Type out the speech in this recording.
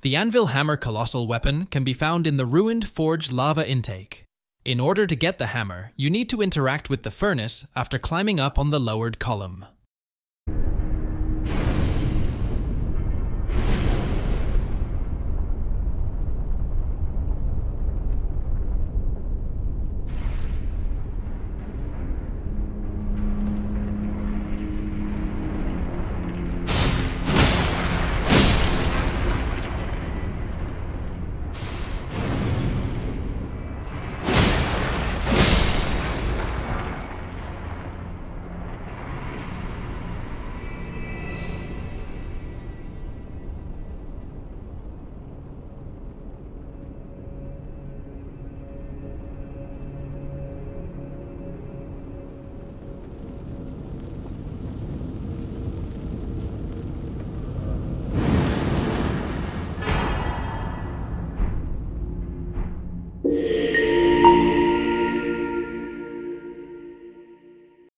The Anvil Hammer Colossal Weapon can be found in the Ruined Forge Lava Intake. In order to get the hammer, you need to interact with the furnace after climbing up on the lowered column.